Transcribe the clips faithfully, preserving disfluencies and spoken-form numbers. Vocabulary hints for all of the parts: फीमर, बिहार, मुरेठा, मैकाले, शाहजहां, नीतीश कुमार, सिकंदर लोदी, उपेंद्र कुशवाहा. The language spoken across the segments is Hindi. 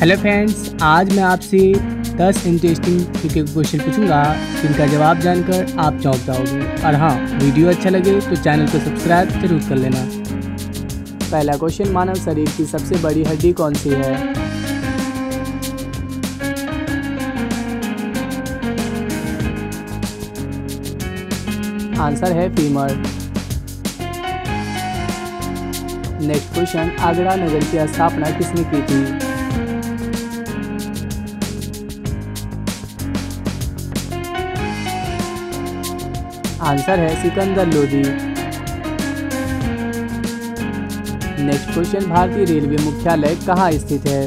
हेलो फ्रेंड्स, आज मैं आपसे दस इंटरेस्टिंग जीके क्वेश्चन पूछूंगा जिनका जवाब जानकर आप चौंक जाओगे। और हाँ, वीडियो अच्छा लगे तो चैनल को सब्सक्राइब जरूर कर लेना। पहला क्वेश्चन, मानव शरीर की सबसे बड़ी हड्डी कौन सी है? आंसर है फीमर। नेक्स्ट क्वेश्चन, आगरा नगर की स्थापना किसने की थी? आंसर है सिकंदर लोदी। नेक्स्ट क्वेश्चन, भारतीय रेलवे मुख्यालय कहाँ स्थित है?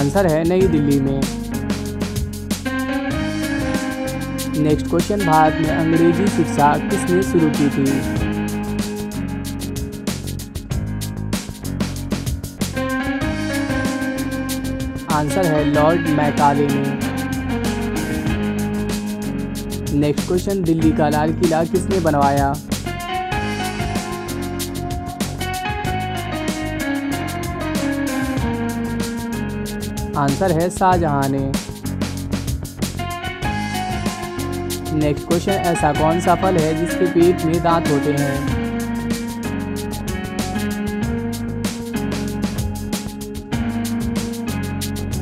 आंसर है नई दिल्ली में। नेक्स्ट क्वेश्चन, भारत में अंग्रेजी शिक्षा किसने शुरू की थी? आंसर है लॉर्ड मैकाले ने। नेक्स्ट क्वेश्चन, दिल्ली का लाल किला किसने बनवाया? आंसर है शाहजहां ने। नेक्स्ट क्वेश्चन, ऐसा कौन सा फल है जिसके पेट में दांत होते हैं?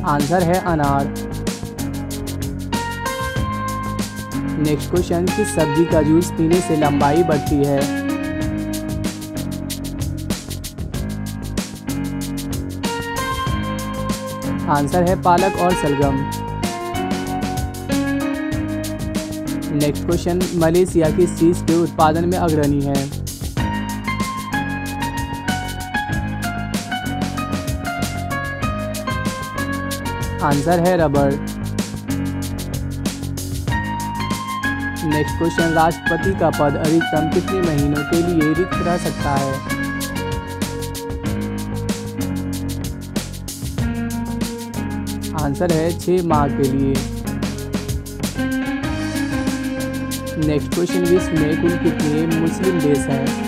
आंसर है अनार। नेक्स्ट क्वेश्चन, किस सब्जी का जूस पीने से लंबाई बढ़ती है? आंसर है पालक और शलगम। नेक्स्ट क्वेश्चन, मलेशिया किस चीज के उत्पादन में अग्रणी है? आंसर है रबर। नेक्स्ट क्वेश्चन, राष्ट्रपति का पद अधिकतम कितने महीनों के लिए रिक्त रह सकता है? आंसर है छह माह के लिए। नेक्स्ट क्वेश्चन, विश्व में कुल कितने मुस्लिम देश हैं?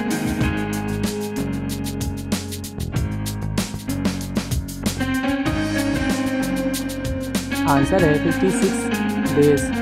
आंसर है छप्पन देश।